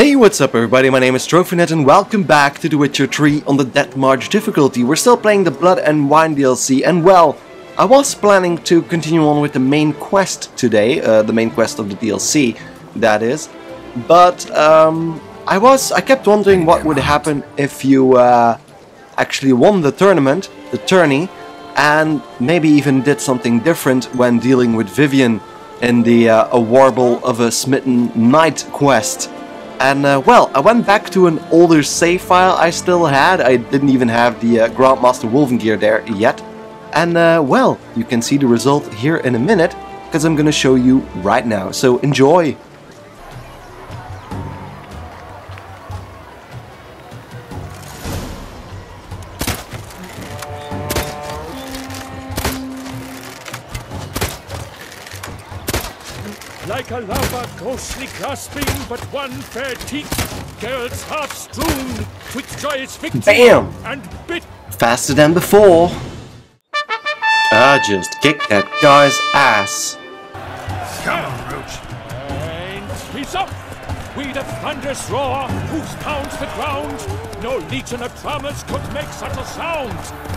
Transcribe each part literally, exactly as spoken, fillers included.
Hey, what's up everybody, my name is TroVNut and welcome back to The Witcher three on the Death March difficulty. We're still playing the Blood and Wine D L C, and well, I was planning to continue on with the main quest today, uh, the main quest of the D L C, that is. But um, I was, I kept wondering what would happen if you uh, actually won the tournament, the tourney, and maybe even did something different when dealing with Vivienne in the uh, A Warble of a Smitten Knight quest. And uh, well, I went back to an older save file I still had. I didn't even have the uh, Grandmaster Wolven gear there yet. And uh, well, you can see the result here in a minute, because I'm going to show you right now. So enjoy! Like a lava ghostly grasping, but one fair teeth, Geralt's half strewn, twixt joyous victory. Bam! And bit faster than before. I just kicked that guy's ass. Scout Roach! And he's up! With a thunderous roar, hoofs pounds the ground. No legion of drummers could make such a sound.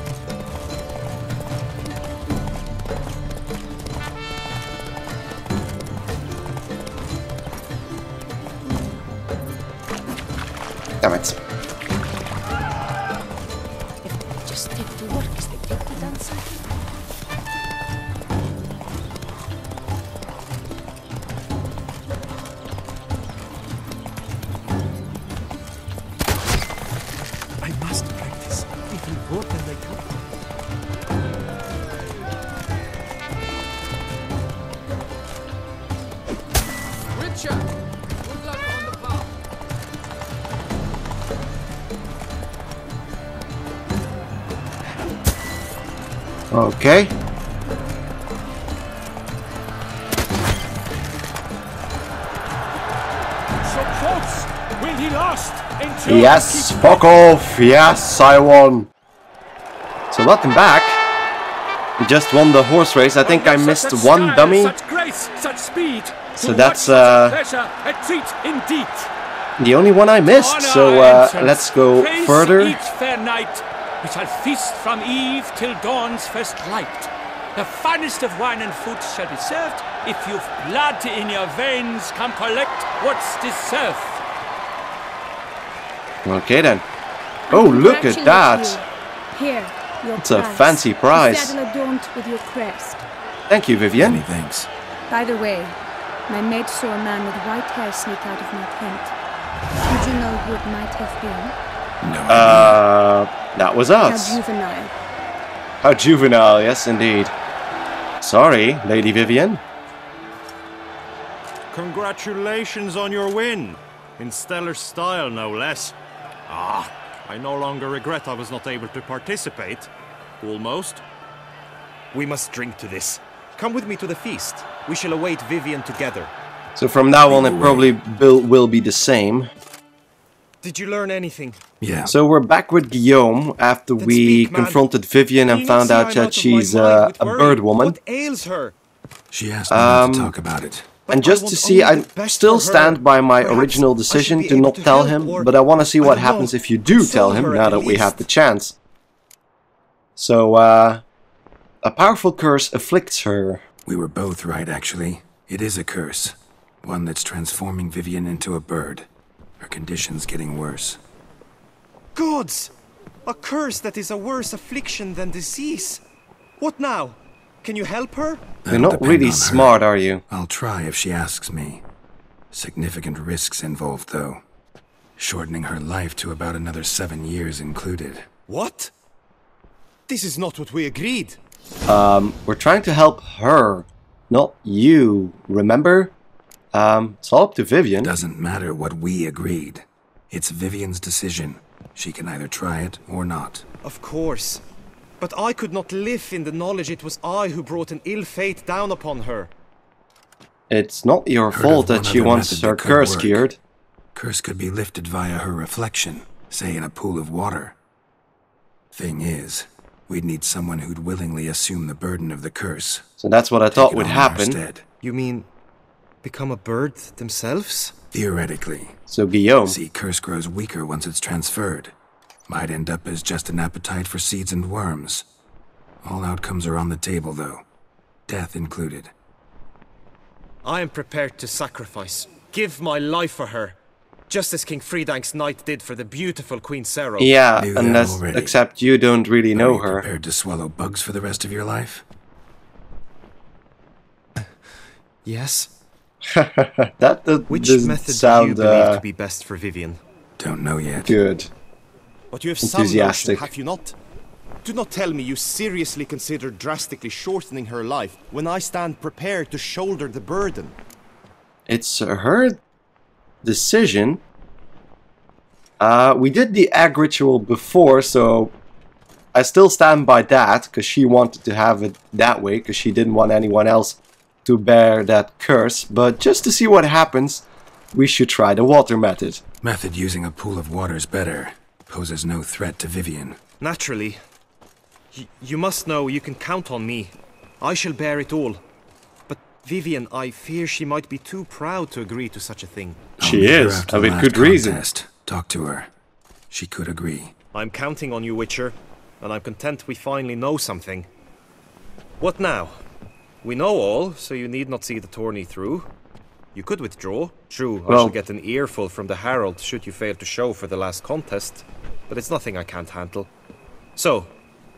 Damn it. Just take the work, is the people dancing? Okay. So close. Will he last? Yes, fuck off. Yes, I won. So nothing back. We just won the horse race. I think I missed one dummy. So that's uh the only one I missed. So uh, let's go further. We shall feast from eve till dawn's first light. The finest of wine and food shall be served. If you've blood in your veins, come collect what's deserved. Okay then. Oh, look at that. Here, your it's prize. A fancy prize. Adorned with your crest. Thank you, Vivienne. Many thanks. By the way, my maid saw a man with white hair sneak out of my tent. Did you know who it might have been? No. Uh... That was us. How juvenile. How juvenile, yes indeed. Sorry, Lady Vivienne. Congratulations on your win. In stellar style, no less. Ah, I no longer regret I was not able to participate. Almost. We must drink to this. Come with me to the feast. We shall await Vivienne together. So from now on, it probably will be the same. Did you learn anything? Yeah. So we're back with Guillaume after Then we speak, confronted Vivienne and found out that she's uh, a bird woman. What ails her? She asked me um, to talk about it. But and just to see, I still stand by my Perhaps original decision to not to tell him, but I want to see what happens know. if you do tell him now that least. we have the chance. So, uh, a powerful curse afflicts her. We were both right, actually. It is a curse. One that's transforming Vivienne into a bird. Her condition's getting worse. Gods! A curse that is a worse affliction than disease. What now? Can you help her? You're not really smart, are you? I'll try if she asks me. Significant risks involved, though. Shortening her life to about another seven years included. What? This is not what we agreed. Um, we're trying to help her, not you, remember? Um, it's all up to Vivienne. Doesn't matter what we agreed. It's Vivienne's decision. She can either try it or not. Of course. But I could not live in the knowledge it was I who brought an ill fate down upon her. It's not your Heard fault that she wants her curse cured. Curse could be lifted via her reflection, say in a pool of water. Thing is, we'd need someone who'd willingly assume the burden of the curse. So that's what I Take thought would happen. You mean... become a bird themselves? Theoretically. So Guillaume. See, curse grows weaker once it's transferred. Might end up as just an appetite for seeds and worms. All outcomes are on the table, though. Death included. I am prepared to sacrifice. Give my life for her. Just as King Fridank's knight did for the beautiful Queen Sero. Yeah, unless, except you don't really know her. Are you prepared to swallow bugs for the rest of your life? Uh, yes. that does, Which doesn't method sound, do you believe uh, to be best for Vivienne? Don't know yet. Good. But you have enthusiastic. Some notion, have you not? Do not tell me you seriously consider drastically shortening her life when I stand prepared to shoulder the burden. It's her decision. Uh, we did the egg ritual before, so I still stand by that because she wanted to have it that way because she didn't want anyone else to bear that curse, but just to see what happens, we should try the water method. Method using a pool of water is better. Poses no threat to Vivienne. Naturally. Y you must know you can count on me. I shall bear it all. But Vivienne, I fear she might be too proud to agree to such a thing. She is, and with good reason. Talk to her. She could agree. I'm counting on you, Witcher, and I'm content we finally know something. What now? We know all, so you need not see the tourney through. You could withdraw. True, well, I shall get an earful from the Herald should you fail to show for the last contest. But it's nothing I can't handle. So,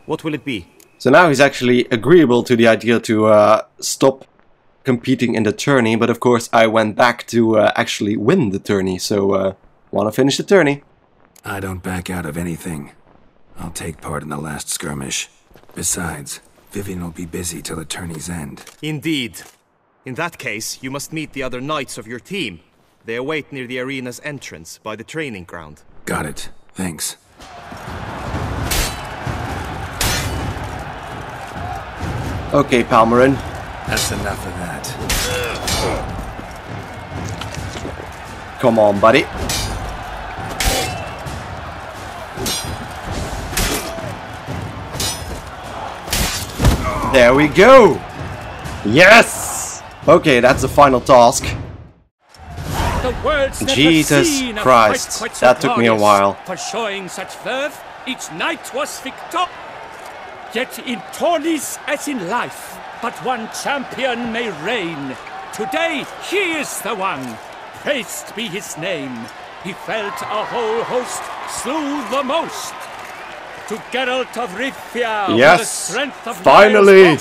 what will it be? So now he's actually agreeable to the idea to uh, stop competing in the tourney. But of course, I went back to uh, actually win the tourney. So, uh, want to finish the tourney. I don't back out of anything. I'll take part in the last skirmish. Besides... Vivienne will be busy till the tourney's end. Indeed. In that case, you must meet the other knights of your team. They await near the arena's entrance, by the training ground. Got it. Thanks. Okay, Palmarin. That's enough of that. Come on, buddy. There we go! Yes! Okay, that's the final task. The words Jesus Christ, quite, quite that took me a while. For showing such verve, each knight was victor. Yet in tourneys as in life, but one champion may reign. Today, he is the one. Praised be his name. He felt a whole host, slew the most. To Geralt of Rivia, yes, the strength of finally!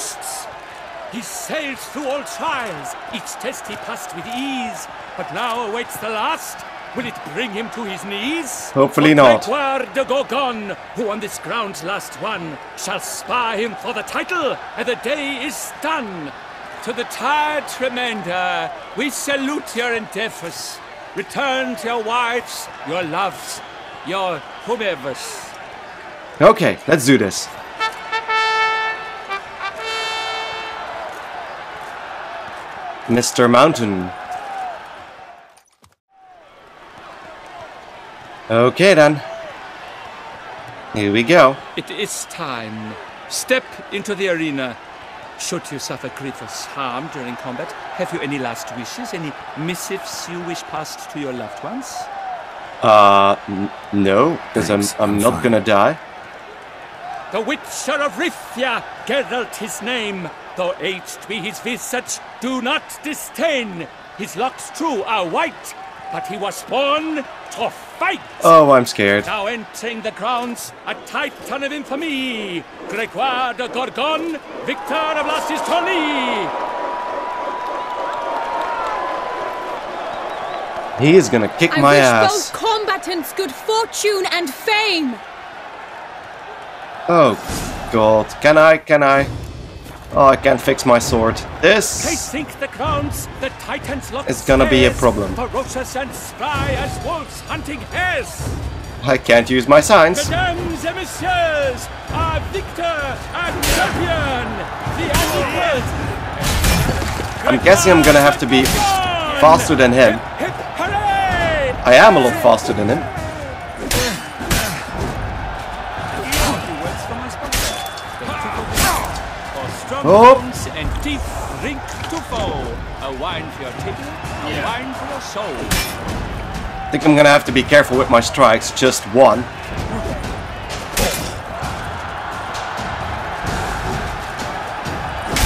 He sailed through all trials, each test he passed with ease, but now awaits the last. Will it bring him to his knees? Hopefully not. Grégoire de Gorgon, who on this ground's last one, shall spar him for the title, and the day is done. To the tired remainder, we salute your endeavors. Return to your wives, your loves, your whomevers. Okay, let's do this. Mister Mountain. Okay then. Here we go. It is time. Step into the arena. Should you suffer grievous harm during combat, have you any last wishes, any missives you wish passed to your loved ones? Uh, n no, because I'm, I'm not gonna die. The Witcher of Rivia, Geralt his name. Though aged be his visage, do not disdain. His locks true are white, but he was born to fight. Oh, I'm scared. Now entering the grounds, a titan of infamy, Grégoire de Gorgon, victor of Lassistoli. He is gonna kick I my wish ass. Both combatants good fortune and fame. Oh God! Can I? Can I? Oh, I can't fix my sword. This is gonna be a problem. I can't use my signs. I'm guessing I'm gonna have to be faster than him. I am a lot faster than him. Oh. And deep drink to foe. A wine for your table, a yeah. wine for your soul. I think I'm gonna have to be careful with my strikes, just one.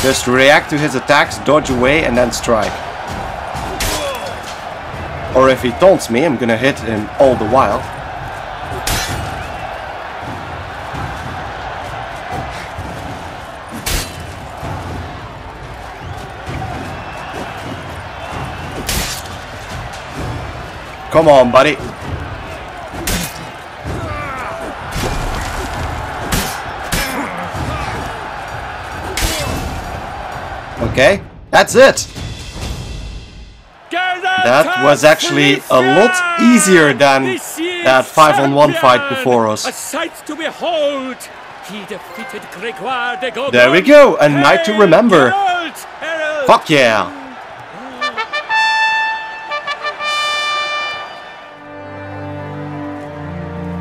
Just react to his attacks, dodge away, and then strike. Or if he taunts me, I'm gonna hit him all the while. Come on, buddy. Okay, that's it. That was actually a lot easier than that five on one fight before us. There we go, a night to remember. Fuck yeah.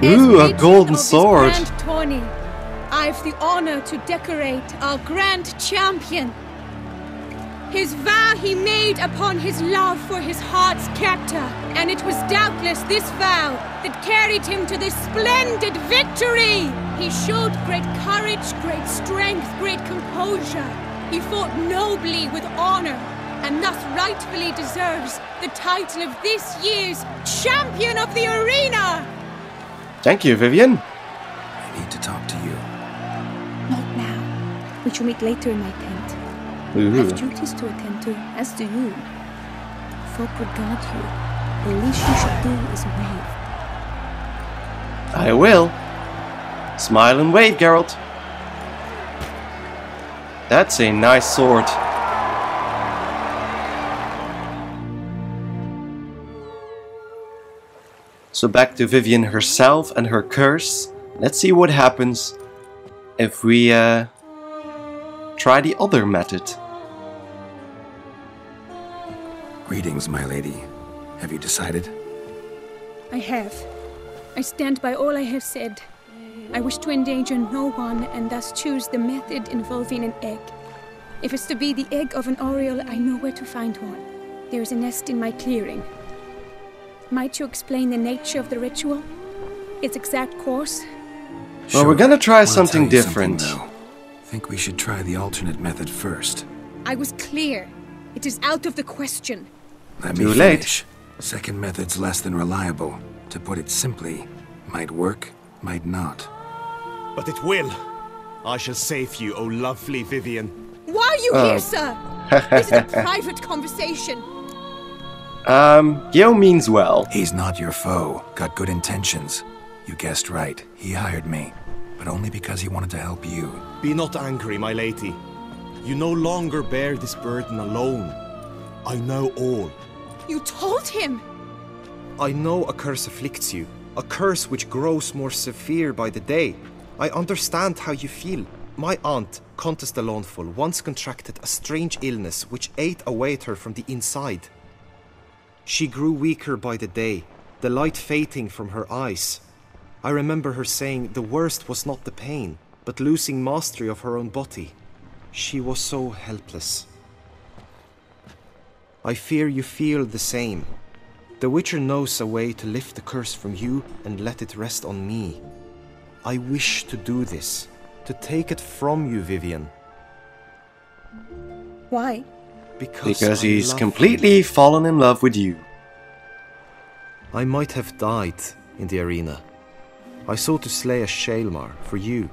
Ooh, a golden sword! I have the honor to decorate our grand champion. His vow he made upon his love for his heart's captor, and it was doubtless this vow that carried him to this splendid victory. He showed great courage, great strength, great composure. He fought nobly with honor, and thus rightfully deserves the title of this year's Champion of the Arena. Thank you, Vivienne. I need to talk to you. Not now. We shall meet later in my tent. Ooh. I have duties to attend to, as do you. Folk regard you. The least you should do is wave. I will. Smile and wave, Geralt. That's a nice sword. So back to Vivienne herself and her curse. Let's see what happens if we uh, try the other method. Greetings, my lady. Have you decided? I have. I stand by all I have said. I wish to endanger no one and thus choose the method involving an egg. If it's to be the egg of an oriole, I know where to find one. There is a nest in my clearing. Might you explain the nature of the ritual? Its exact course? Sure. Well, we're gonna try something different. I think we should try the alternate method first. I was clear. It is out of the question. Let me finish. Second method's less than reliable. To put it simply, might work, might not. But it will. I shall save you, oh lovely Vivienne. Why are you oh. here, sir? This is a private conversation. Um, Guillaume means well. He's not your foe. Got good intentions. You guessed right. He hired me, but only because he wanted to help you. Be not angry, my lady. You no longer bear this burden alone. I know all. You told him! I know a curse afflicts you. A curse which grows more severe by the day. I understand how you feel. My aunt, Contessa Lonful, once contracted a strange illness which ate away at her from the inside. She grew weaker by the day, the light fading from her eyes. I remember her saying the worst was not the pain, but losing mastery of her own body. She was so helpless. I fear you feel the same. The Witcher knows a way to lift the curse from you and let it rest on me. I wish to do this, to take it from you, Vivienne. Why? Because, because he's completely fallen in love with you. I might have died in the arena. I sought to slay a Shaelmaet for you.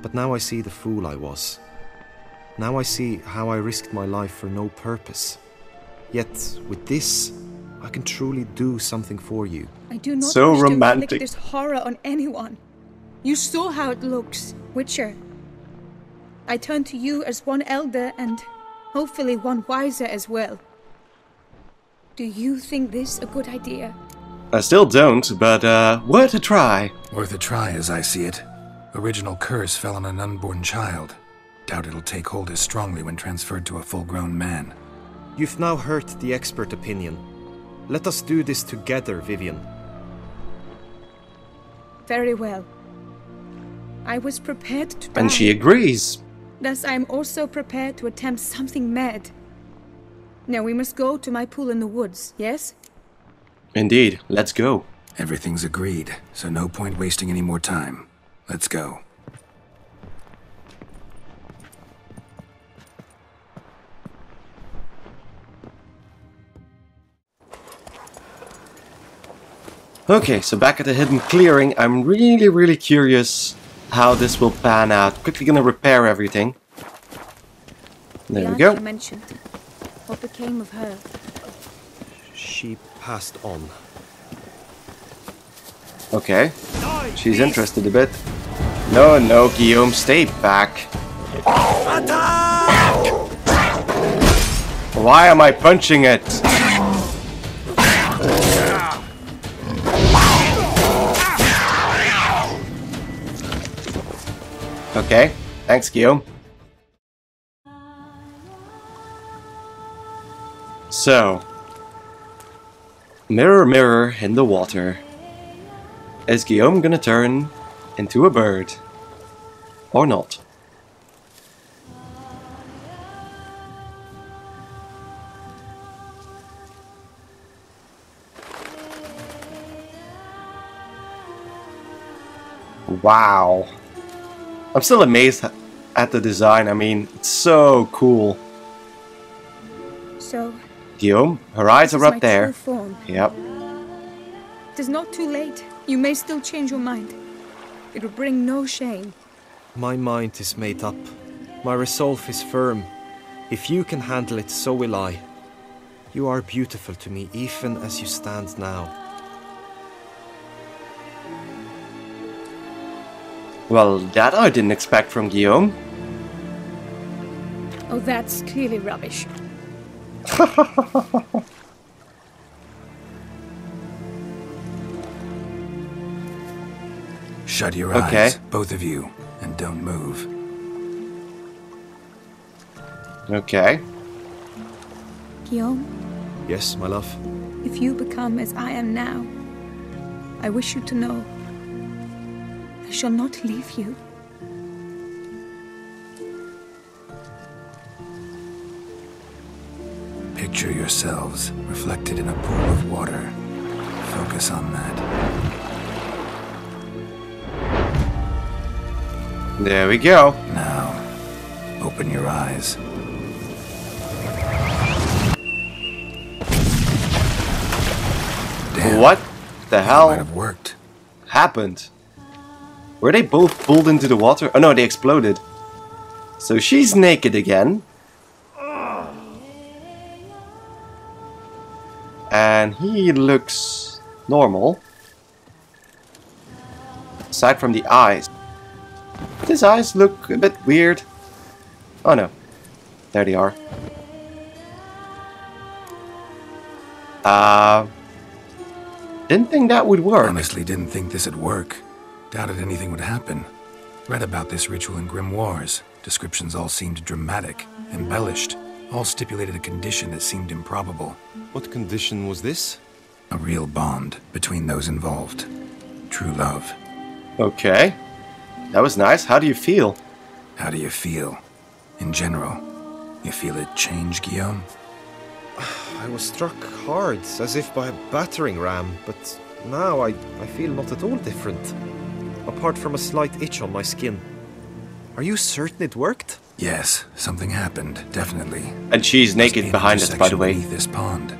But now I see the fool I was. Now I see how I risked my life for no purpose. Yet, with this, I can truly do something for you. I do not so wish romantic. to inflict this horror on anyone. You saw how it looks, Witcher. I turn to you as one elder and hopefully one wiser as well. Do you think this a good idea? I still don't, but uh, worth a try. Worth a try as I see it. Original curse fell on an unborn child. Doubt it'll take hold as strongly when transferred to a full-grown man. You've now heard the expert opinion. Let us do this together, Vivienne. Very well. I was prepared to die. And she agrees. Thus I am also prepared to attempt something mad. Now we must go to my pool in the woods, yes? Indeed, let's go. Everything's agreed, so no point wasting any more time. Let's go. Okay, so back at the hidden clearing, I'm really, really curious how this will pan out. Quickly gonna repair everything. There we go. Mentioned. What became of her? She passed on. Okay. She's interested a bit. No, no, Guillaume, stay back. Attack! Why am I punching it? Okay, thanks, Guillaume. So, mirror, mirror in the water. Is Guillaume gonna turn into a bird or not? Wow. I'm still amazed at the design. I mean, it's so cool. So, Guillaume, her eyes are up there. Yep. It is not too late. You may still change your mind. It will bring no shame. My mind is made up. My resolve is firm. If you can handle it, so will I. You are beautiful to me, even as you stand now. Well, that I didn't expect from Guillaume. Oh, that's clearly rubbish. Shut your okay. eyes, both of you, and don't move. Okay. Guillaume? Yes, my love? If you become as I am now, I wish you to know I shall not leave you. Picture yourselves reflected in a pool of water. Focus on that. There we go. Now, open your eyes. Damn. What the hell might have worked. happened? Were they both pulled into the water? Oh no, they exploded. So she's naked again. And he looks normal. Aside from the eyes. His eyes look a bit weird. Oh no. There they are. Uh, didn't think that would work. Honestly, didn't think this would work. Doubted anything would happen. Read about this ritual in grimoires. Descriptions all seemed dramatic, embellished, all stipulated a condition that seemed improbable. What condition was this? A real bond between those involved. True love. Okay. That was nice. How do you feel? How do you feel? In general, you feel it change, Guillaume? I was struck hard, as if by a battering ram, but now I, I feel not at all different. Apart from a slight itch on my skin. Are you certain it worked? Yes, something happened, definitely. And she's naked behind us, by the way. This pond.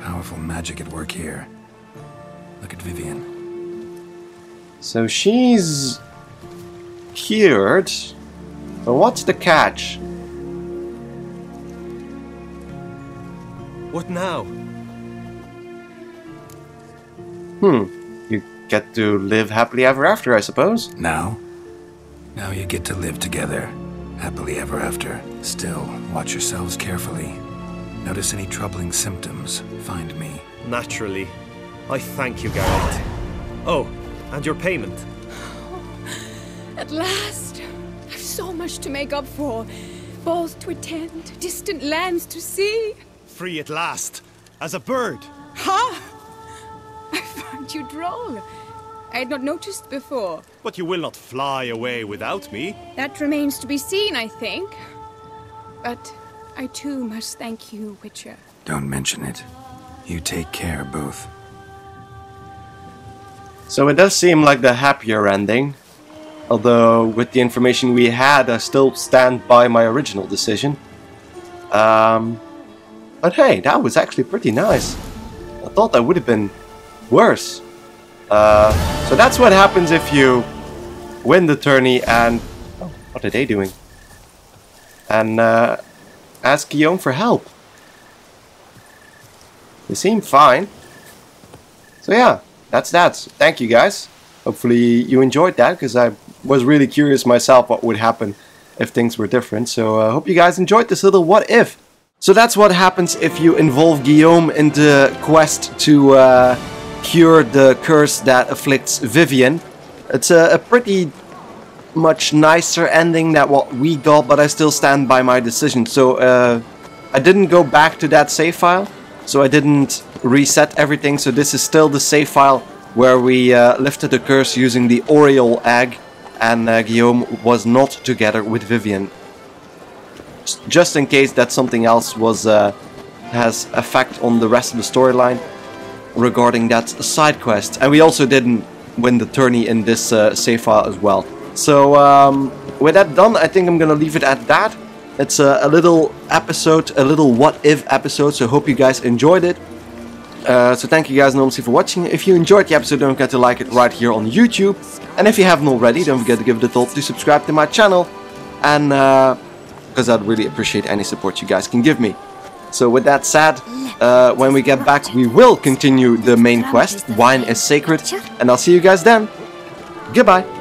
Powerful magic at work here. Look at Vivienne. So she's cured. But what's the catch? What now? Hmm. You get to live happily ever after, I suppose. Now? Now you get to live together. Happily ever after. Still, watch yourselves carefully. Notice any troubling symptoms. Find me. Naturally. I thank you, Geralt. Oh, and your payment. At last. I've so much to make up for. Balls to attend, distant lands to see. Free at last. As a bird. Huh? I find you droll. I had not noticed before. But you will not fly away without me. That remains to be seen, I think. But I too must thank you, Witcher. Don't mention it. You take care, both. So it does seem like the happier ending. Although, with the information we had, I still stand by my original decision. Um, but hey, that was actually pretty nice. I thought that would have been worse. Uh, so that's what happens if you win the tourney and... Oh, what are they doing? And uh, ask Guillaume for help. They seem fine. So yeah, that's that. So thank you guys. Hopefully you enjoyed that, because I was really curious myself what would happen if things were different. So I uh, hope you guys enjoyed this little what if. So that's what happens if you involve Guillaume in the quest to... Uh, cure the curse that afflicts Vivienne. It's a, a pretty much nicer ending than what we got, but I still stand by my decision. So uh, I didn't go back to that save file, so I didn't reset everything. So this is still the save file where we uh, lifted the curse using the Oriole egg, and uh, Guillaume was not together with Vivienne. Just in case that something else was uh, has effect on the rest of the storyline. Regarding that side quest, and we also didn't win the tourney in this uh, save file as well. So um, with that done, I think I'm gonna leave it at that. It's a, a little episode, a little what if episode. So hope you guys enjoyed it. Uh, so thank you guys enormously for watching. If you enjoyed the episode, don't forget to like it right here on YouTube. And if you haven't already, don't forget to give it a thought to subscribe to my channel, and because uh, I'd really appreciate any support you guys can give me. So with that said, uh, when we get back, we will continue the main quest, Wine is Sacred, and I'll see you guys then. Goodbye!